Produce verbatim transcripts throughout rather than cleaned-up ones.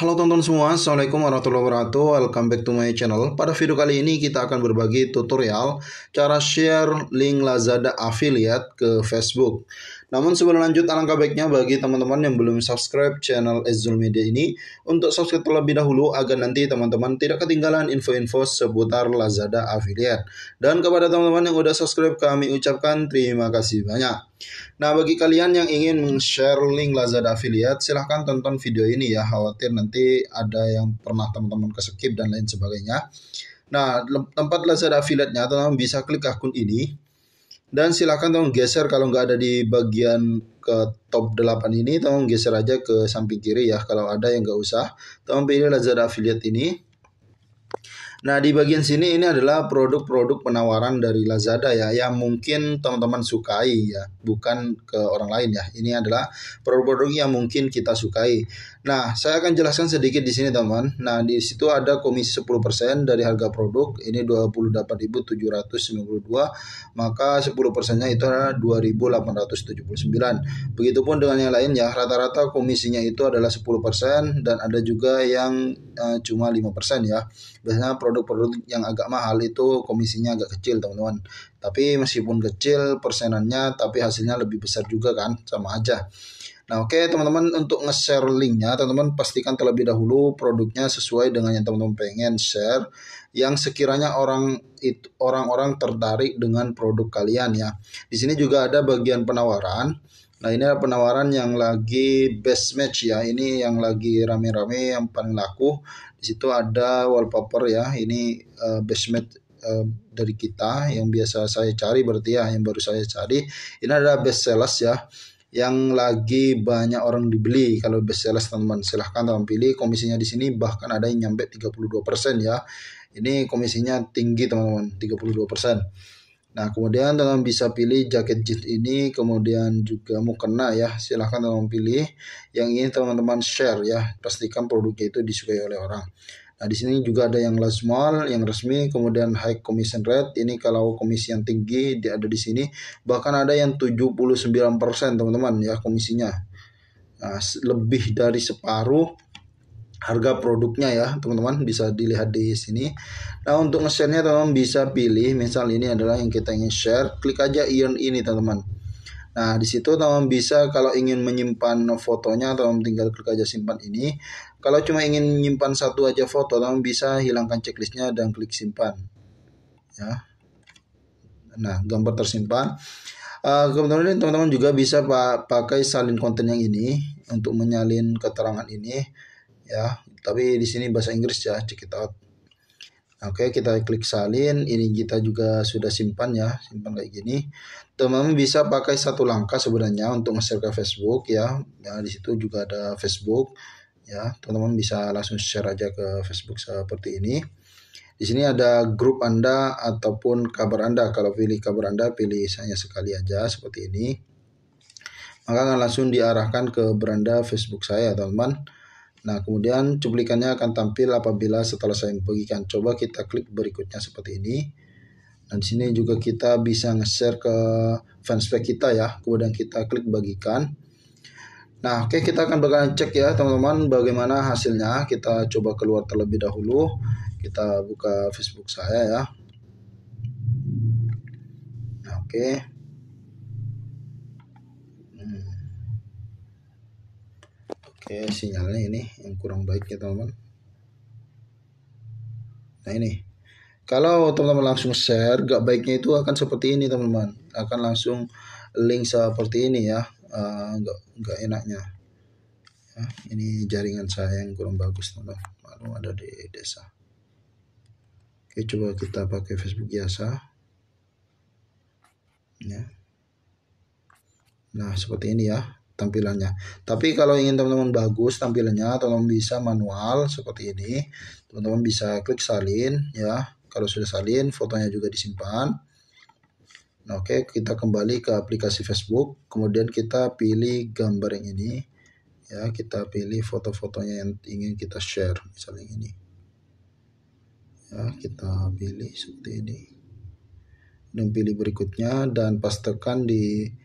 Halo teman-teman semua, Assalamualaikum warahmatullahi wabarakatuh. Welcome back to my channel. Pada video kali ini kita akan berbagi tutorial cara share link Lazada affiliate ke Facebook. Namun sebelum lanjut, alangkah baiknya bagi teman-teman yang belum subscribe channel Ezul Media ini untuk subscribe terlebih dahulu agar nanti teman-teman tidak ketinggalan info-info seputar Lazada affiliate. Dan kepada teman-teman yang udah subscribe, kami ucapkan terima kasih banyak. Nah, bagi kalian yang ingin share link Lazada affiliate, silahkan tonton video ini ya, khawatir nanti ada yang pernah teman-teman keskip dan lain sebagainya. Nah, tempat Lazada affiliate-nya teman-teman bisa klik akun ini. Dan silahkan tolong geser, kalau nggak ada di bagian ke top delapan ini, tolong geser aja ke samping kiri ya. Kalau ada yang nggak usah, tolong pilih Lazada Affiliate ini. Nah, di bagian sini ini adalah produk-produk penawaran dari Lazada ya, yang mungkin teman-teman sukai ya, bukan ke orang lain ya. Ini adalah produk-produk yang mungkin kita sukai. Nah, saya akan jelaskan sedikit di sini teman. Nah, di situ ada komisi sepuluh persen dari harga produk, ini dua puluh delapan ribu tujuh ratus sembilan puluh dua, maka sepuluh persennya itu adalah dua ribu delapan ratus tujuh puluh sembilan. Begitupun dengan yang lain ya, rata-rata komisinya itu adalah sepuluh persen dan ada juga yang uh, cuma lima persen ya. Biasanya produk-produk yang agak mahal itu komisinya agak kecil teman-teman. Tapi meskipun kecil persenannya, tapi hasilnya lebih besar juga kan, sama aja. Nah, oke okay, teman-teman, untuk nge-share linknya teman-teman pastikan terlebih dahulu produknya sesuai dengan yang teman-teman pengen share, yang sekiranya orang itu orang-orang tertarik dengan produk kalian ya. Di sini juga ada bagian penawaran. Nah, ini adalah penawaran yang lagi best match ya. Ini yang lagi rame-rame, yang paling laku. Di situ ada wallpaper ya. Ini uh, best match uh, dari kita yang biasa saya cari, berarti ya, yang baru saya cari. Ini adalah best sellers ya, yang lagi banyak orang dibeli. Kalau best sellers teman-teman, silahkan teman pilih. Komisinya di sini bahkan ada yang nyampe tiga puluh dua persen ya. Ini komisinya tinggi teman-teman, tiga puluh dua persen. Nah, kemudian teman bisa pilih jaket jeans ini, kemudian juga mukena ya. Silahkan teman pilih yang ini teman-teman share ya. Pastikan produknya itu disukai oleh orang. Nah, di sini juga ada yang last mall, yang resmi, kemudian high commission rate. Ini kalau komisi yang tinggi dia ada di sini. Bahkan ada yang tujuh puluh sembilan persen teman-teman ya komisinya. Nah, lebih dari separuh harga produknya ya teman-teman, bisa dilihat di sini. Nah, untuk nge-share-nya teman-teman bisa pilih, misal ini adalah yang kita ingin share, klik aja ion ini teman-teman. Nah, di situ teman-teman bisa, kalau ingin menyimpan fotonya teman-teman tinggal klik aja simpan ini. Kalau cuma ingin menyimpan satu aja foto, teman-teman bisa hilangkan checklistnya dan klik simpan ya. Nah, gambar tersimpan. Uh, kemudian teman-teman juga bisa pa pakai salin konten yang ini untuk menyalin keterangan ini ya, tapi di sini bahasa Inggris ya, check it out. Oke, kita klik salin. Ini kita juga sudah simpan ya, simpan kayak gini. Teman-teman bisa pakai satu langkah sebenarnya untuk nge-share ke Facebook ya. Nah, di situ juga ada Facebook ya. Teman-teman bisa langsung share aja ke Facebook seperti ini. Di sini ada grup Anda ataupun kabar Anda. Kalau pilih kabar Anda, pilih hanya sekali aja seperti ini. Maka akan langsung diarahkan ke beranda Facebook saya, teman-teman. Nah, kemudian cuplikannya akan tampil apabila setelah saya membagikan. Coba kita klik berikutnya seperti ini. Nah, di sini juga kita bisa nge-share ke fanspage kita ya. Kemudian kita klik bagikan. Nah, oke, kita akan bakalan cek ya teman-teman bagaimana hasilnya. Kita coba keluar terlebih dahulu. Kita buka Facebook saya ya. Nah, oke. Oke, sinyalnya ini yang kurang baik ya teman-teman. Nah, ini kalau teman-teman langsung share, gak baiknya itu akan seperti ini teman-teman, akan langsung link seperti ini ya. uh, gak, gak enaknya ya, ini jaringan saya yang kurang bagus teman-teman, malu ada di desa. Oke, coba kita pakai Facebook biasa ya. Nah, seperti ini ya tampilannya. Tapi kalau ingin teman-teman bagus tampilannya, teman-teman bisa manual seperti ini. Teman-teman bisa klik salin ya. Kalau sudah salin, fotonya juga disimpan. Nah, oke, kita kembali ke aplikasi Facebook. Kemudian kita pilih gambar yang ini ya. Kita pilih foto-fotonya yang ingin kita share, misalnya yang ini ya. Kita pilih seperti ini dan pilih berikutnya, dan pastikan di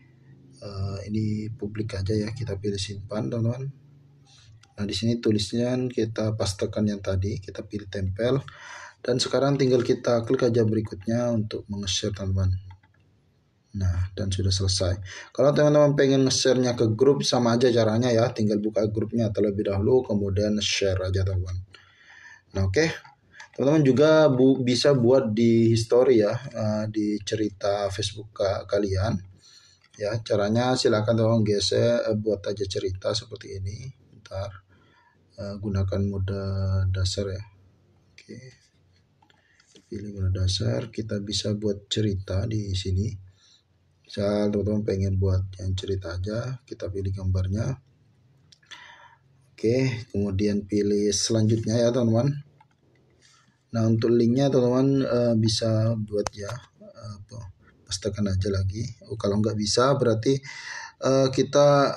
Uh, ini publik aja ya. Kita pilih simpan teman-teman. Nah, di sini tulisan kita pastekan yang tadi, kita pilih tempel. Dan sekarang tinggal kita klik aja berikutnya untuk meng-share, teman-teman. Nah, dan sudah selesai. Kalau teman-teman pengen nge-share-nya ke grup, sama aja caranya ya. Tinggal buka grupnya terlebih dahulu, kemudian share aja, teman-teman. Nah, oke. Okay. Teman-teman juga bu bisa buat di history ya, uh, di cerita Facebook ka kalian. Ya, caranya silakan teman-teman geser, uh, buat aja cerita seperti ini. Bentar. Uh, gunakan mode dasar ya. Oke, okay. Pilih mode dasar, kita bisa buat cerita di sini. Misal teman-teman pengen buat yang cerita aja, kita pilih gambarnya. Oke, okay. Kemudian pilih selanjutnya ya teman-teman. Nah, untuk linknya teman-teman uh, bisa buat ya, uh, pastikan aja lagi. Oh, kalau nggak bisa berarti uh, kita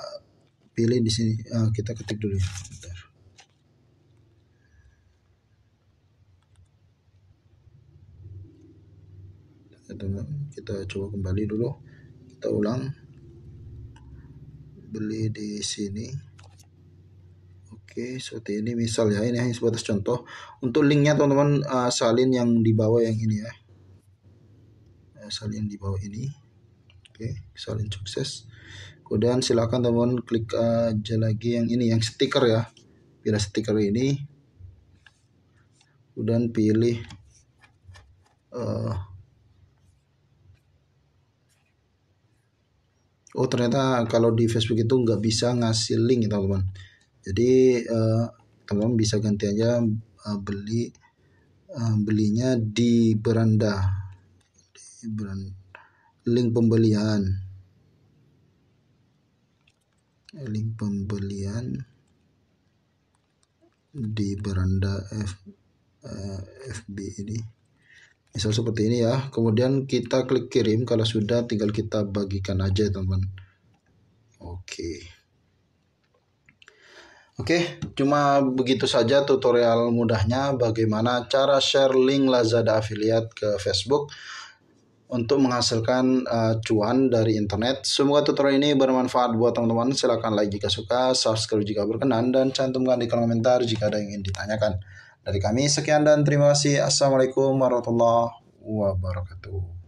pilih di sini. Uh, kita ketik dulu. Bentar. Kita coba kembali dulu, kita ulang, beli di sini. Oke, seperti ini misal ya, ini hanya sebatas contoh. Untuk linknya teman-teman uh, salin yang di bawah yang ini ya, uh, salin di bawah ini. Oke, salin sukses. Kemudian silakan teman-teman klik aja lagi yang ini, yang stiker ya, pilih stiker ini, kemudian pilih uh, oh, ternyata kalau di Facebook itu nggak bisa ngasih link ya teman-teman. Jadi eh, teman-teman bisa ganti aja eh, beli eh, belinya di beranda, di beranda link pembelian, link pembelian di beranda F, eh, F B ini. Misal seperti ini ya, kemudian kita klik kirim. Kalau sudah tinggal kita bagikan aja ya teman-teman. Oke. Oke, cuma begitu saja tutorial mudahnya bagaimana cara share link Lazada affiliate ke Facebook untuk menghasilkan uh, cuan dari internet. Semoga tutorial ini bermanfaat buat teman-teman. Silahkan like jika suka, subscribe jika berkenan, dan cantumkan di kolom komentar jika ada yang ingin ditanyakan. Dari kami sekian dan terima kasih. Assalamualaikum warahmatullahi wabarakatuh.